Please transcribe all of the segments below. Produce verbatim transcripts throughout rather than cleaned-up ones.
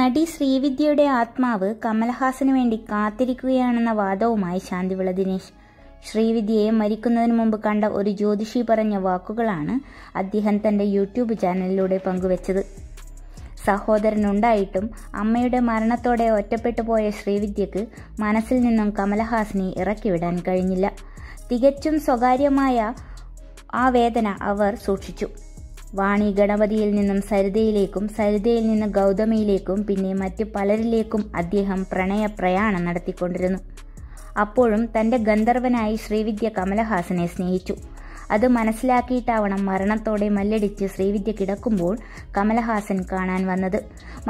നടി ശ്രീവിദ്യയുടെ ആത്മാവ് കമൽഹാസന് വേണ്ടി കാത്തിരിക്കുകയാണെന്ന വാദവുമായി ശാന്തി വിള ദിനേശ്. ശ്രീവിദ്യയെ മരിക്കുന്നതിന് മുമ്പ് കണ്ട ഒരു ജ്യോതിഷി പറഞ്ഞ വാക്കുകളാണ് അദ്ദേഹം തന്റെ യൂട്യൂബ് ചാനലിലൂടെ പങ്കുവച്ചത്. സഹോദരനുണ്ടായിട്ടും അമ്മയുടെ മരണത്തോടെ ഒറ്റപ്പെട്ടു പോയ ശ്രീവിദ്യക്ക് മനസ്സിൽ നിന്നും കമൽഹാസനെ ഇറക്കിവിടാൻ കഴിഞ്ഞില്ല. തികച്ചും സ്വകാര്യമായ ആ വേദന അവർ സൂക്ഷിച്ചു. വാണി ഗണപതിയിൽ നിന്നും സരിതയിലേക്കും സരിതയിൽ നിന്ന് ഗൗതമിയിലേക്കും പിന്നെ മറ്റ് പലരിലേക്കും അദ്ദേഹം പ്രണയ പ്രയാണം നടത്തിക്കൊണ്ടിരുന്നു. അപ്പോഴും തൻ്റെ ഗന്ധർവനായി ശ്രീവിദ്യ കമൽഹാസനെ സ്നേഹിച്ചു. അത് മനസ്സിലാക്കിയിട്ടാവണം മരണത്തോടെ മല്ലടിച്ച് ശ്രീവിദ്യ കിടക്കുമ്പോൾ കമൽഹാസൻ കാണാൻ വന്നത്.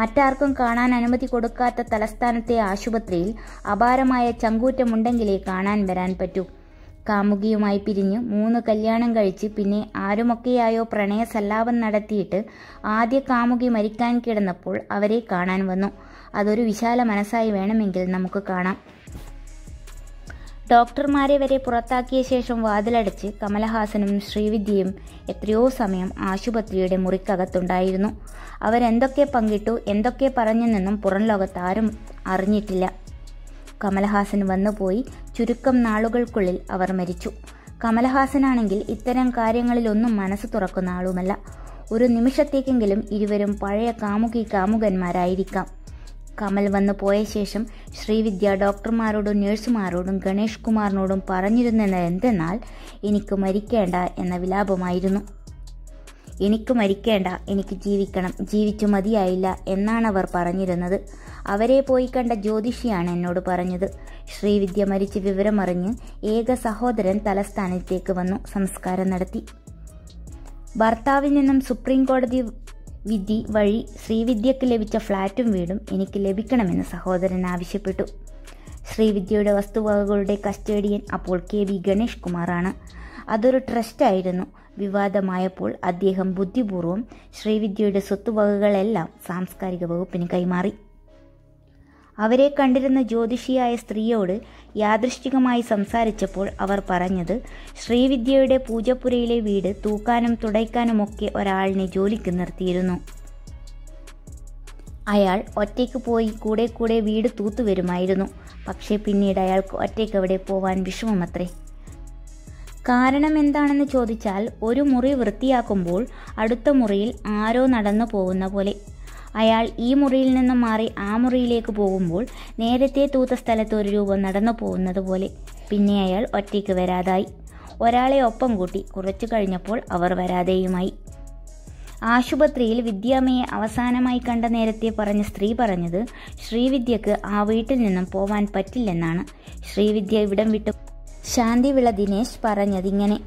മറ്റാർക്കും കാണാൻ അനുമതി കൊടുക്കാത്ത തലസ്ഥാനത്തെ ആശുപത്രിയിൽ അപാരമായ ചങ്കൂറ്റമുണ്ടെങ്കിലേ കാണാൻ വരാൻ പറ്റൂ. കാമുകിയുമായി പിരിഞ്ഞ് മൂന്ന് കല്യാണം കഴിച്ച് പിന്നെ ആരുമൊക്കെയായോ പ്രണയ സല്ലാപം നടത്തിയിട്ട് ആദ്യ കാമുകി മരിക്കാൻ കിടന്നപ്പോൾ അവരെ കാണാൻ വന്നു. അതൊരു വിശാല മനസ്സായി വേണമെങ്കിൽ നമുക്ക് കാണാം. ഡോക്ടർമാരെ വരെ പുറത്താക്കിയ ശേഷം വാതിലടച്ച് കമൽഹാസനും ശ്രീവിദ്യയും എത്രയോ സമയം ആശുപത്രിയുടെ മുറിക്കകത്തുണ്ടായിരുന്നു. അവരെന്തൊക്കെ പങ്കിട്ടു, എന്തൊക്കെ പറഞ്ഞെന്നും പുറം ലോകത്താരും അറിഞ്ഞിട്ടില്ല. കമൽഹാസൻ വന്നുപോയി. ചുരുക്കം നാളുകൾക്കുള്ളിൽ അവർ മരിച്ചു. കമൽഹാസനാണെങ്കിൽ ഇത്തരം കാര്യങ്ങളിലൊന്നും മനസ്സ് തുറക്കുന്ന ആളുമല്ല. ഒരു നിമിഷത്തേക്കെങ്കിലും ഇരുവരും പഴയ കാമുകി കാമുകന്മാരായിരിക്കാം. കമൽ വന്നു പോയ ശേഷം ശ്രീവിദ്യ ഡോക്ടർമാരോടും നഴ്സുമാരോടും ഗണേഷ് കുമാറിനോടും പറഞ്ഞിരുന്നത് എന്തെന്നാൽ, എനിക്ക് മരിക്കേണ്ട എന്ന വിലാപമായിരുന്നു. എനിക്ക് മരിക്കേണ്ട, എനിക്ക് ജീവിക്കണം, ജീവിച്ചു മതിയായില്ല എന്നാണവർ പറഞ്ഞിരുന്നത്. അവരെ പോയി കണ്ട ജ്യോതിഷിയാണ് എന്നോട് പറഞ്ഞത്. ശ്രീവിദ്യ മരിച്ച് വിവരമറിഞ്ഞ് ഏക സഹോദരൻ തലസ്ഥാനത്തേക്ക് വന്നു സംസ്കാരം നടത്തി. ഭർത്താവിൽ നിന്നും സുപ്രീം കോടതി വിധി വഴി ശ്രീവിദ്യക്ക് ലഭിച്ച ഫ്ളാറ്റും വീടും എനിക്ക് ലഭിക്കണമെന്ന് സഹോദരൻ ആവശ്യപ്പെട്ടു. ശ്രീവിദ്യയുടെ വസ്തുവകകളുടെ കസ്റ്റേഡിയൻ അപ്പോൾ കെ വി ഗണേഷ് കുമാറാണ്. അതൊരു ട്രസ്റ്റായിരുന്നു. വിവാദമായപ്പോൾ അദ്ദേഹം ബുദ്ധിപൂർവ്വം ശ്രീവിദ്യയുടെ സ്വത്തുവകകളെല്ലാം സാംസ്കാരിക വകുപ്പിന് കൈമാറി. അവരെ കണ്ടിരുന്ന ജ്യോതിഷിയായ സ്ത്രീയോട് യാദൃശ്ചികമായി സംസാരിച്ചപ്പോൾ അവർ പറഞ്ഞത്, ശ്രീവിദ്യയുടെ പൂജപ്പുരയിലെ വീട് തൂക്കാനും തുടയ്ക്കാനുമൊക്കെ ഒരാളിനെ ജോലിക്ക് നിർത്തിയിരുന്നു. അയാൾ ഒറ്റയ്ക്ക് പോയി കൂടെ കൂടെ വീട് തൂത്തുവരുമായിരുന്നു. പക്ഷേ പിന്നീട് അയാൾക്ക് ഒറ്റയ്ക്ക് അവിടെ പോവാൻ വിഷമമത്രേ. കാരണം എന്താണെന്ന് ചോദിച്ചാൽ, ഒരു മുറി വൃത്തിയാക്കുമ്പോൾ അടുത്ത മുറിയിൽ ആരോ നടന്നു പോകുന്ന പോലെ. അയാൾ ഈ മുറിയിൽ നിന്നും മാറി ആ മുറിയിലേക്ക് പോകുമ്പോൾ നേരത്തെ തൂത്ത സ്ഥലത്ത് ഒരു രൂപം നടന്നു പോകുന്നത് പോലെ. പിന്നെ അയാൾ ഒറ്റയ്ക്ക് വരാതായി. ഒരാളെ ഒപ്പം കൂട്ടി. കുറച്ചു കഴിഞ്ഞപ്പോൾ അവർ വരാതെയുമായി. ആശുപത്രിയിൽ വിദ്യാമ്മയെ അവസാനമായി കണ്ട നേരത്തെ പറഞ്ഞ സ്ത്രീ പറഞ്ഞത്, ശ്രീവിദ്യക്ക് ആ വീട്ടിൽ നിന്നും പോവാൻ പറ്റില്ലെന്നാണ്. ശ്രീവിദ്യ ഇവിടം വിട്ടു. ശാന്തി വിള ദിനേശ് പറഞ്ഞതിങ്ങനെ.